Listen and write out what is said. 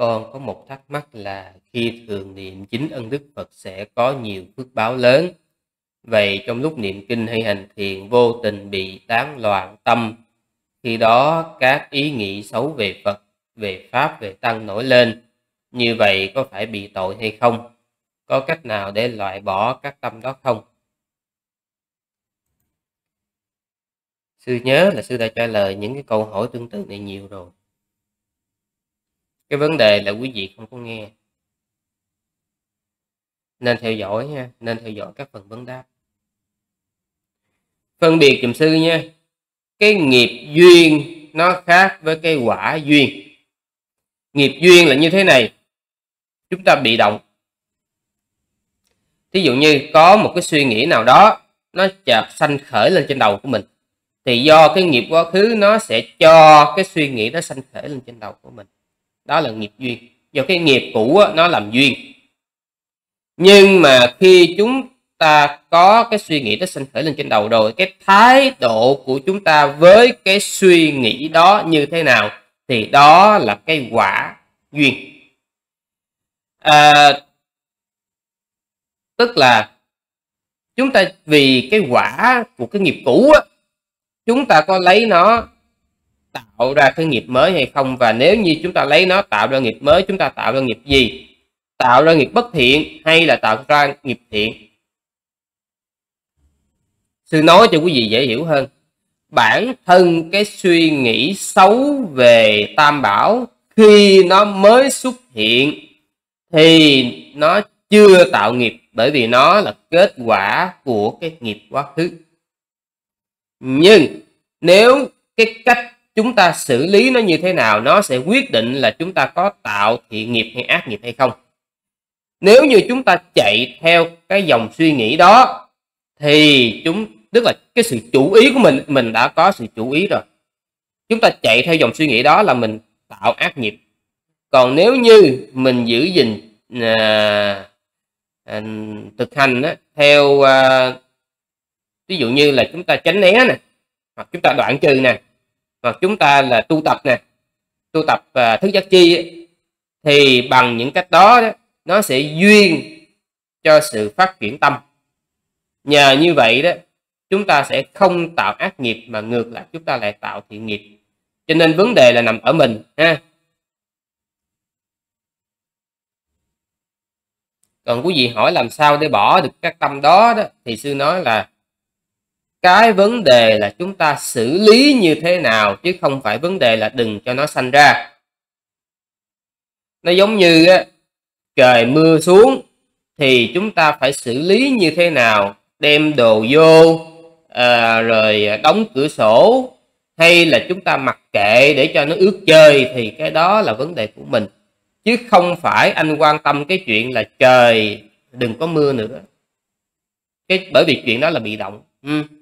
Con có một thắc mắc là khi thường niệm chính ân đức Phật sẽ có nhiều phước báo lớn. Vậy trong lúc niệm kinh hay hành thiền vô tình bị tán loạn tâm, khi đó các ý nghĩ xấu về Phật, về Pháp, về Tăng nổi lên, như vậy có phải bị tội hay không? Có cách nào để loại bỏ các tâm đó không? Sư nhớ là sư đã trả lời những cái câu hỏi tương tự này nhiều rồi. Cái vấn đề là quý vị không có nghe. Nên theo dõi nha, nên theo dõi các phần vấn đáp. Phân biệt giùm sư nha. Cái nghiệp duyên nó khác với cái quả duyên. Nghiệp duyên là như thế này. Chúng ta bị động. Thí dụ như có một cái suy nghĩ nào đó, nó chợt sanh khởi lên trên đầu của mình, thì do cái nghiệp quá khứ nó sẽ cho cái suy nghĩ đó sanh khởi lên trên đầu của mình. Đó là nghiệp duyên. Do cái nghiệp cũ nó làm duyên. Nhưng mà khi chúng ta có cái suy nghĩ đó sanh khởi lên trên đầu rồi, cái thái độ của chúng ta với cái suy nghĩ đó như thế nào, thì đó là cái quả duyên. Tức là chúng ta vì cái quả của cái nghiệp cũ, chúng ta có lấy nó tạo ra cái nghiệp mới hay không? Và nếu như chúng ta lấy nó tạo ra nghiệp mới, chúng ta tạo ra nghiệp gì? Tạo ra nghiệp bất thiện hay là tạo ra nghiệp thiện? Sư nói cho quý vị dễ hiểu hơn. Bản thân cái suy nghĩ xấu về Tam Bảo khi nó mới xuất hiện thì nó chưa tạo nghiệp, bởi vì nó là kết quả của cái nghiệp quá khứ. Nhưng nếu cái cách chúng ta xử lý nó như thế nào, nó sẽ quyết định là chúng ta có tạo thiện nghiệp hay ác nghiệp hay không. Nếu như chúng ta chạy theo cái dòng suy nghĩ đó thì tức là cái sự chủ ý của mình đã có sự chủ ý rồi. Chúng ta chạy theo dòng suy nghĩ đó là mình tạo ác nghiệp. Còn nếu như mình giữ gìn thực hành theo ví dụ như là chúng ta tránh né nè, hoặc chúng ta đoạn trừ nè, hoặc chúng ta là tu tập nè, tu tập thức giác chi ấy, thì bằng những cách đó nó sẽ duyên cho sự phát triển tâm. Nhờ như vậy đó, chúng ta sẽ không tạo ác nghiệp mà ngược lại chúng ta lại tạo thiện nghiệp. Cho nên vấn đề là nằm ở mình ha. Còn quý vị hỏi làm sao để bỏ được các tâm đó, thì sư nói là cái vấn đề là chúng ta xử lý như thế nào, chứ không phải vấn đề là đừng cho nó sanh ra. Nó giống như trời mưa xuống thì chúng ta phải xử lý như thế nào, đem đồ vô rồi đóng cửa sổ, hay là chúng ta mặc kệ để cho nó ướt chơi, thì cái đó là vấn đề của mình. Chứ không phải anh quan tâm cái chuyện là trời đừng có mưa nữa, bởi vì chuyện đó là bị động.